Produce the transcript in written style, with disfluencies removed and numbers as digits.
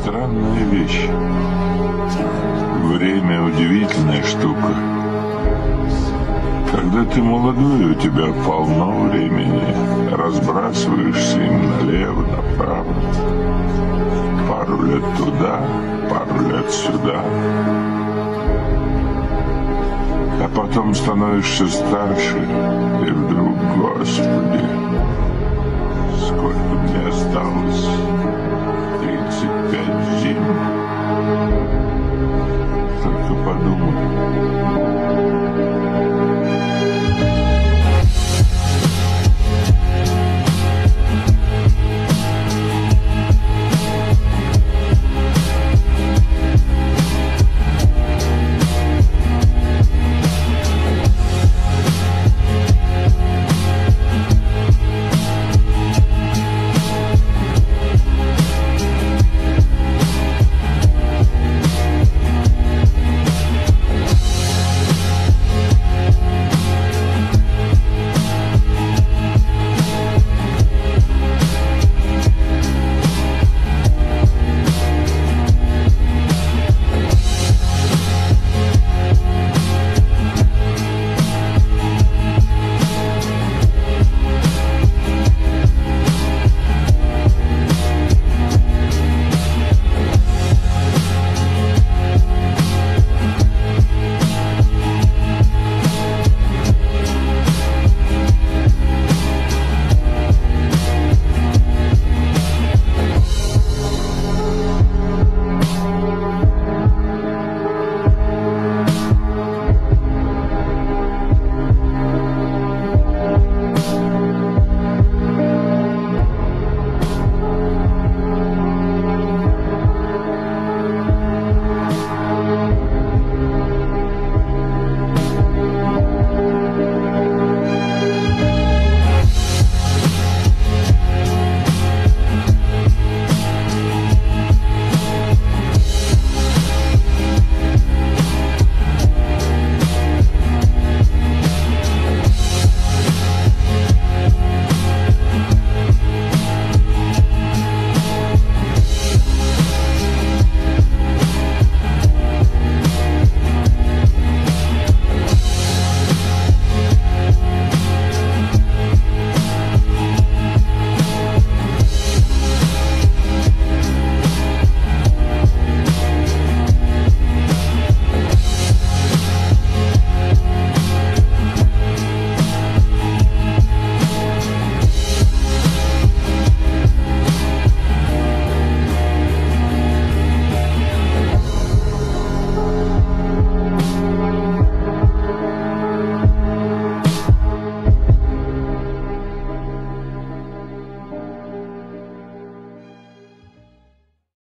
странная вещь. Время — удивительная штука. Когда ты молодой, у тебя полно времени. Разбрасываешься им налево, направо. Пару лет туда, пару лет сюда. А потом становишься старше, и вдруг, Господи, сколько мне осталось...